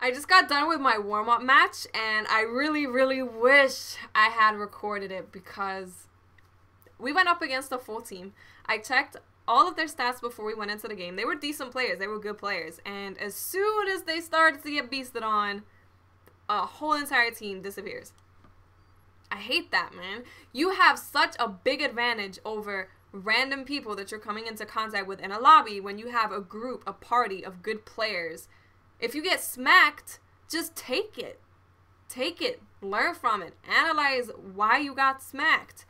I just got done with my warm-up match, and I really, really wish I had recorded it because we went up against a full team. I checked all of their stats before we went into the game. They were decent players. They were good players. And as soon as they started to get beasted on, a whole entire team disappears. I hate that, man. You have such a big advantage over random people that you're coming into contact with in a lobby when you have a group, a party of good players. If you get smacked, just take it. Take it. Learn from it. Analyze why you got smacked.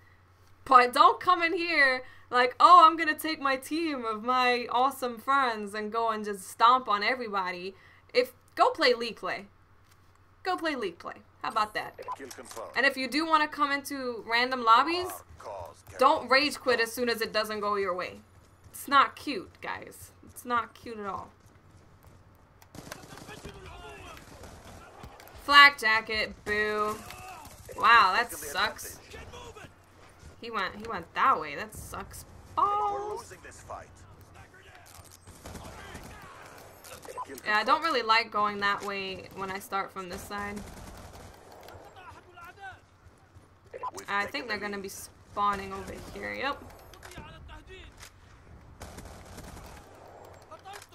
But don't come in here like, oh, I'm going to take my team of my awesome friends and go and just stomp on everybody. Go play league play. Go play league play. How about that? And if you do want to come into random lobbies, don't rage quit as soon as it doesn't go your way. It's not cute, guys. It's not cute at all. Flak jacket, boo. Wow, that sucks. He went that way. That sucks. Oh. Yeah, I don't really like going that way when I start from this side. I think they're gonna be spawning over here. Yep.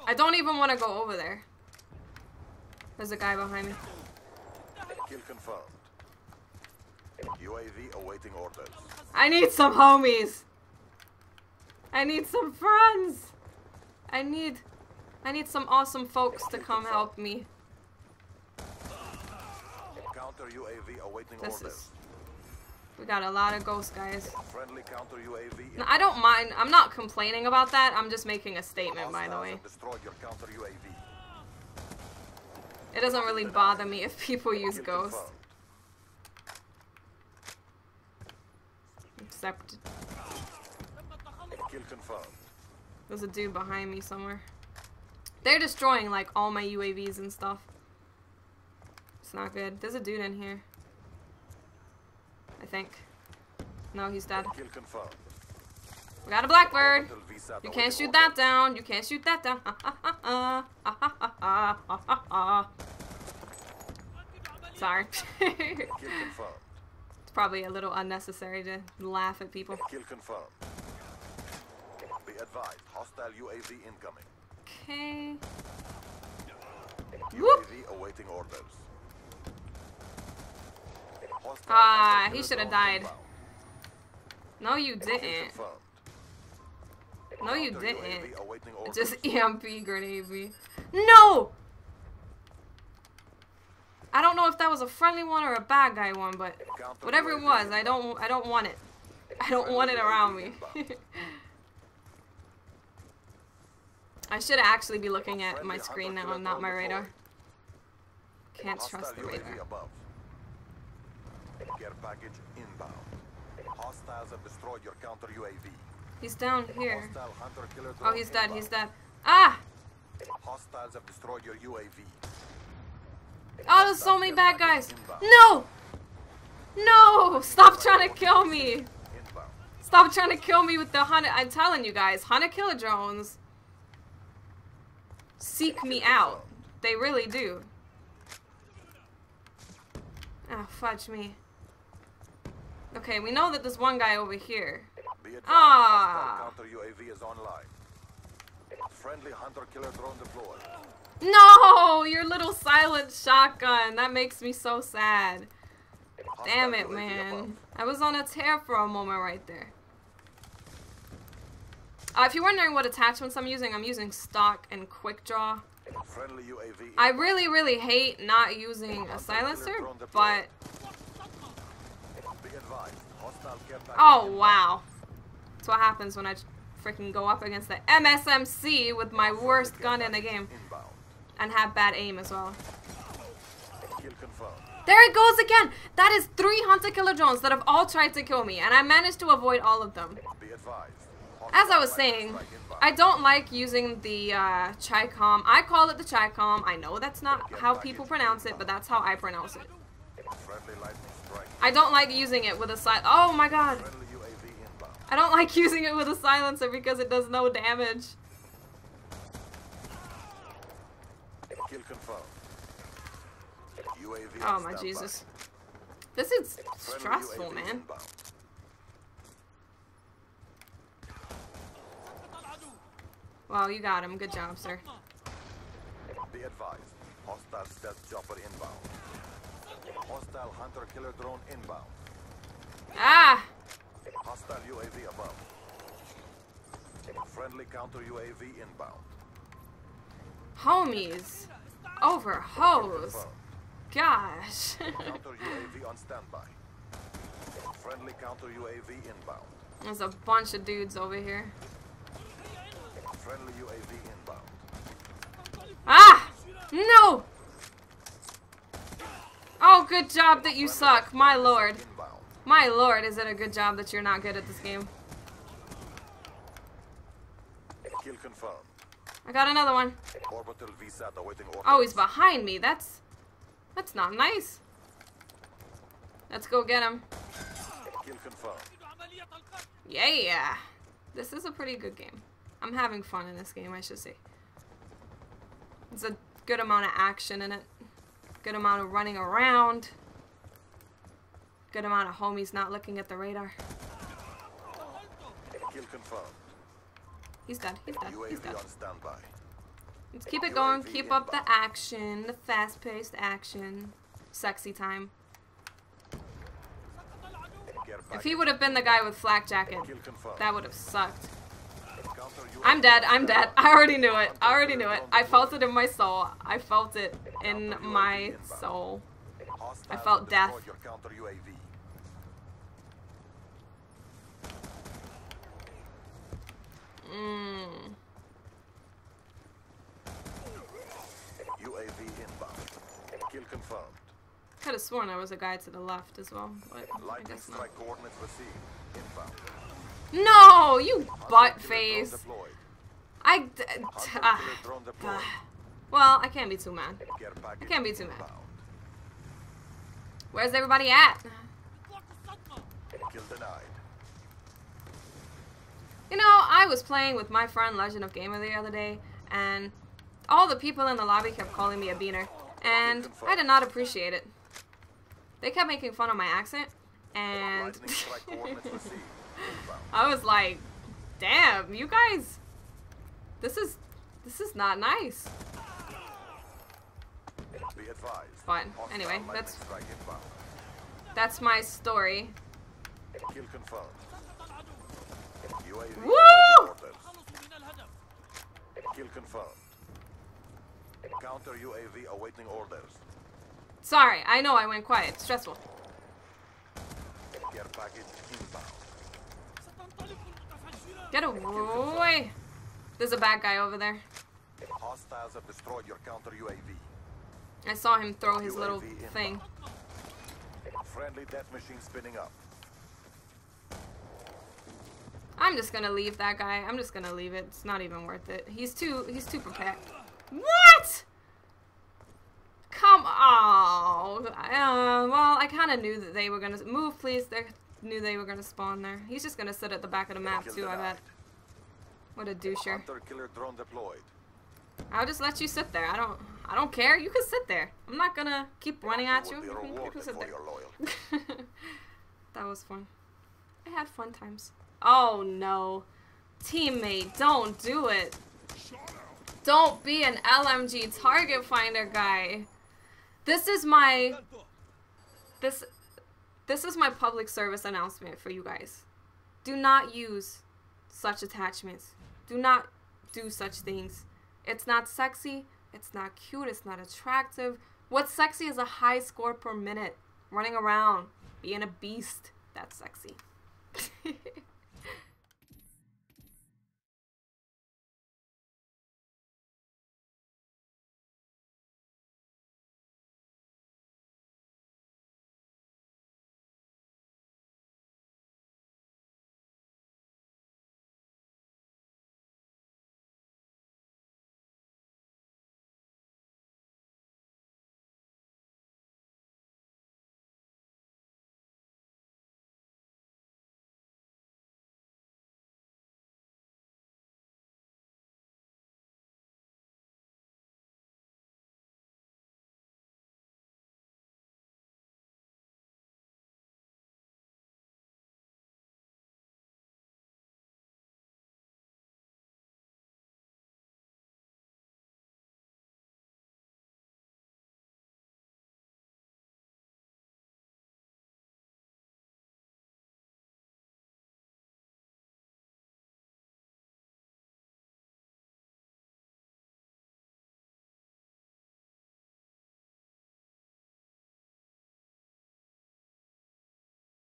I don't even want to go over there. There's a guy behind me. Kill confirmed. UAV awaiting orders. I need some homies. I need some friends. I need some awesome folks to come help me. Counter UAV awaiting orders. We got a lot of ghosts, guys. Friendly counter UAV. No, I don't mind. I'm not complaining about that. I'm just making a statement, by the way. It doesn't really bother me if people use ghosts. Except... there's a dude behind me somewhere. They're destroying, like, all my UAVs and stuff. It's not good. There's a dude in here. I think. No, he's dead. We got a blackbird. You can't shoot that down. You can't shoot that down. Sorry. It's probably a little unnecessary to laugh at people. Okay. Whoop. Ah, he should have died. No, you didn't. No, you didn't. Just EMP grenade me. No! I don't know if that was a friendly one or a bad guy one, but whatever it was, I don't want it. I don't want it around me. I should actually be looking at my screen now and not my radar. Can't trust the radar. Package inbound. Hostiles have destroyed your counter UAV. He's down here. Oh, he's dead. He's dead. Ah! Hostiles have destroyed your UAV. Oh, there's so many bad guys. No! No! Stop trying to kill me. Stop trying to kill me with the hunter. I'm telling you guys, hunter killer drones seek me out. They really do. Ah, fudge me. Okay, we know that there's one guy over here. Ah! No! Your little silent shotgun! That makes me so sad. Damn it, man. I was on a tear for a moment right there. If you're wondering what attachments I'm using stock and quick draw. I really, really hate not using a silencer, but... oh, wow. That's what happens when I freaking go up against the MSMC with my worst gun in the game. And have bad aim as well. There it goes again! That is 3 hunter killer drones that have all tried to kill me, and I managed to avoid all of them. As I was saying, I don't like using the chi-com. I call it the chi-com. I know that's not how people pronounce it, but that's how I pronounce it. I don't like using it with a silencer. Oh my god! I don't like using it with a silencer because it does no damage. Oh my Jesus. This is stressful, man. Wow, you got him. Good job, sir. Be advised. Hostile stealth chopper inbound. Hostile hunter killer drone inbound. Ah! Hostile UAV above. Friendly counter UAV inbound. Homies. Over hose. Gosh. Counter UAV on standby. Friendly counter UAV inbound. There's a bunch of dudes over here. Friendly UAV inbound. Ah! No! Oh, good job that you suck. My lord. My lord, is it a good job that you're not good at this game. Kill confirmed. I got another one. Orbital VSAT awaiting orders. Oh, he's behind me. That's not nice. Let's go get him. Kill confirmed. Yeah. This is a pretty good game. I'm having fun in this game, I should say. There's a good amount of action in it. Good amount of running around. Good amount of homies not looking at the radar. Kill confirmed. He's dead. He's dead. He's dead. Let's keep it going. Keep up the action. The fast-paced action. Sexy time. If he would have been the guy with flak jacket, that would have sucked. I'm dead. I'm dead. I already knew it. I already knew it. I felt it in my soul. I felt it in my soul. I felt death. UAV inbound. Kill confirmed. Could have sworn there was a guy to the left as well, but I guess not. No, you butt face. Well, I can't be too mad. I can't be too mad. Where's everybody at? Kill denied. You know, I was playing with my friend Legend of Gamer the other day, and all the people in the lobby kept calling me a beaner, and I did not appreciate it. They kept making fun of my accent, and I was like, damn, you guys, this is not nice. But anyway, that's my story. Woo! Kill confirmed. Counter UAV awaiting orders. Sorry, I know I went quiet. Stressful. Get package inbound. Get away! There's a bad guy over there. Hostiles have destroyed your counter UAV. I saw him throw his little thing. Friendly death machine spinning up. I'm just gonna leave that guy. I'm just gonna leave it. It's not even worth it. He's too prepared. What? Come on. Well, I kind of knew that they were gonna move. Please, they knew they were gonna spawn there. He's just gonna sit at the back of the map too. I bet. What a doucher. I'll just let you sit there. I don't care. You can sit there. I'm not gonna keep running at you. You can sit there. That was fun. I had fun times. Oh no, teammate, don't do it. Don't be an LMG target finder guy. This is my public service announcement for you guys. Do not use such attachments. Do not do such things. It's not sexy, it's not cute, it's not attractive. What's sexy is a high score per minute, running around, being a beast. That's sexy.